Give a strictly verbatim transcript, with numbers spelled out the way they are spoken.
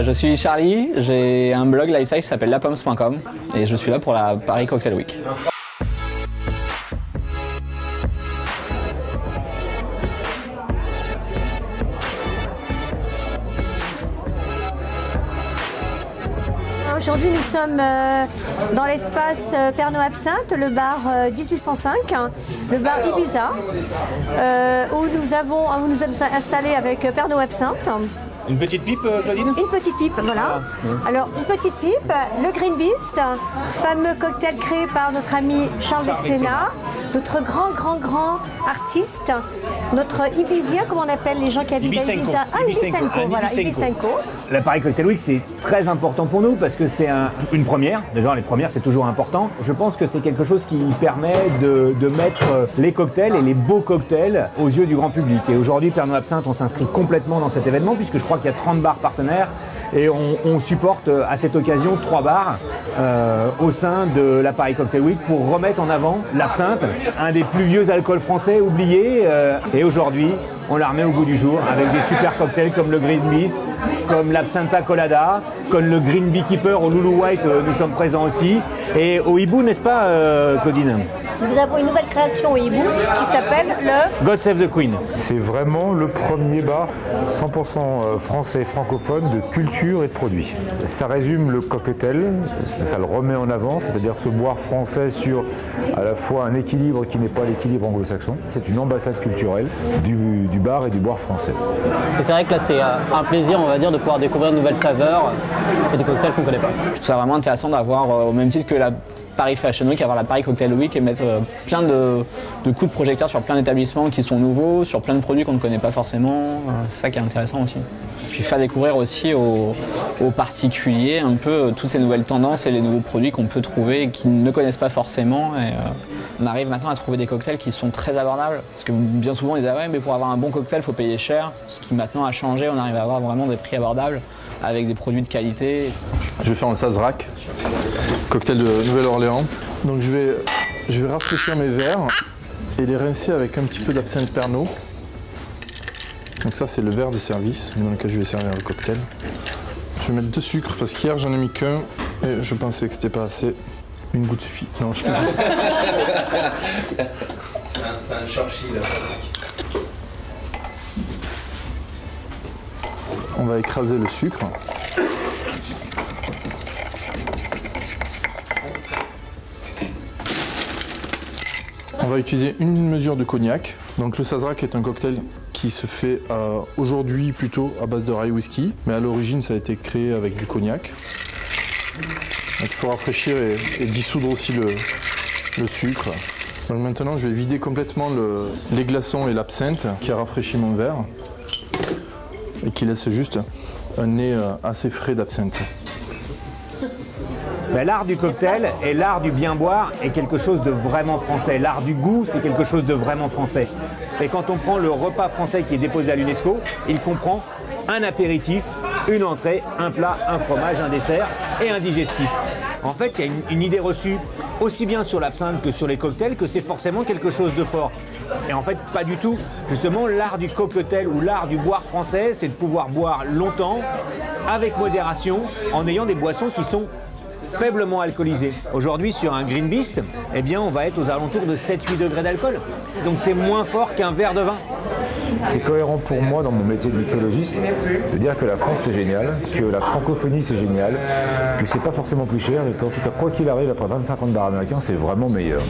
Euh, je suis Charlie, j'ai un blog lifestyle qui s'appelle lapoms point com et je suis là pour la Paris Cocktail Week. Aujourd'hui, nous sommes dans l'espace Pernod Absinthe, le bar dix-huit cent cinq, le bar Ibiza, où nous avons où nous sommes installés avec Pernod Absinthe. Une petite pipe, Claudine? Une petite pipe, voilà. Ah. Alors, une petite pipe, le Green Beast, fameux cocktail créé par notre ami Charles Vicenat, notre grand, grand, grand artiste, notre Ibizien, comment on appelle les gens qui habitent à Ibiza? Ah, Ibizanko, voilà, Ibizanko. La Paris Cocktail Week, c'est très important pour nous parce que c'est un, une première. Déjà, les premières, c'est toujours important. Je pense que c'est quelque chose qui permet de, de mettre les cocktails et les beaux cocktails aux yeux du grand public. Et aujourd'hui, Pernod Absinthe, on s'inscrit complètement dans cet événement puisque je crois qu'il y a trente bars partenaires et on, on supporte à cette occasion trois bars euh, au sein de la Paris Cocktail Week pour remettre en avant l'absinthe, un des plus vieux alcools français oubliés. Euh, et aujourd'hui, on la remet au goût du jour avec des super cocktails comme le Green Beast, comme l'Absintha Colada, comme le Green Beekeeper au Lulu White, euh, nous sommes présents aussi. Et au Hibou, n'est-ce pas, euh, Claudine? Nous avons une nouvelle création au Hibou qui s'appelle le God Save the Queen. C'est vraiment le premier bar cent pour cent français, francophone, de culture et de produits. Ça résume le cocktail, ça le remet en avant, c'est-à-dire se boire français sur à la fois un équilibre qui n'est pas l'équilibre anglo-saxon. C'est une ambassade culturelle du, du bar et du boire français. Et c'est vrai que là, c'est un plaisir, on va dire, de pouvoir découvrir de nouvelles saveurs et des cocktails qu'on ne connaît pas. Je trouve ça vraiment intéressant d'avoir, euh, au même titre que la Paris Fashion Week, avoir la Paris Cocktail Week et mettre euh, plein de, de coups de projecteur sur plein d'établissements qui sont nouveaux, sur plein de produits qu'on ne connaît pas forcément. C'est ça qui est intéressant aussi. Puis faire découvrir aussi aux, aux particuliers un peu toutes ces nouvelles tendances et les nouveaux produits qu'on peut trouver et qu'ils ne connaissent pas forcément. Et, euh, on arrive maintenant à trouver des cocktails qui sont très abordables. Parce que bien souvent, ils disent « Ah ouais, mais pour avoir un bon cocktail, il faut payer cher ». Ce qui maintenant a changé, on arrive à avoir vraiment des prix abordables avec des produits de qualité. Je vais faire un Sazerac, cocktail de Nouvelle-Orléans. Donc je vais, je vais rafraîchir mes verres et les rincer avec un petit peu d'absinthe Pernod. Donc ça, c'est le verre de service dans lequel je vais servir le cocktail. Je vais mettre deux sucres parce qu'hier, j'en ai mis qu'un et je pensais que c'était pas assez. Une goutte suffit. Non, je peux pas. C'est un Churchill, là. On va écraser le sucre. On va utiliser une mesure de cognac. Donc le Sazerac est un cocktail qui se fait euh, aujourd'hui plutôt à base de rye whisky, mais à l'origine ça a été créé avec du cognac. Donc il faut rafraîchir et, et dissoudre aussi le, le sucre. Donc maintenant je vais vider complètement le, les glaçons et l'absinthe qui a rafraîchi mon verre et qui laisse juste un nez euh, assez frais d'absinthe. L'art du cocktail et l'art du bien boire est quelque chose de vraiment français. L'art du goût, c'est quelque chose de vraiment français. Et quand on prend le repas français qui est déposé à l'UNESCO, il comprend un apéritif, une entrée, un plat, un fromage, un dessert et un digestif. En fait, il y a une, une idée reçue aussi bien sur l'absinthe que sur les cocktails que c'est forcément quelque chose de fort. Et en fait, pas du tout. Justement, l'art du cocktail ou l'art du boire français, c'est de pouvoir boire longtemps, avec modération, en ayant des boissons qui sont faiblement alcoolisé. Aujourd'hui, sur un Green Beast, eh bien, on va être aux alentours de sept huit degrés d'alcool. Donc c'est moins fort qu'un verre de vin. C'est cohérent pour moi dans mon métier de mixologiste de dire que la France c'est génial, que la francophonie c'est génial, que c'est pas forcément plus cher, mais qu'en tout cas, quoi qu'il arrive, après vingt-cinq ans de bar américain, c'est vraiment meilleur.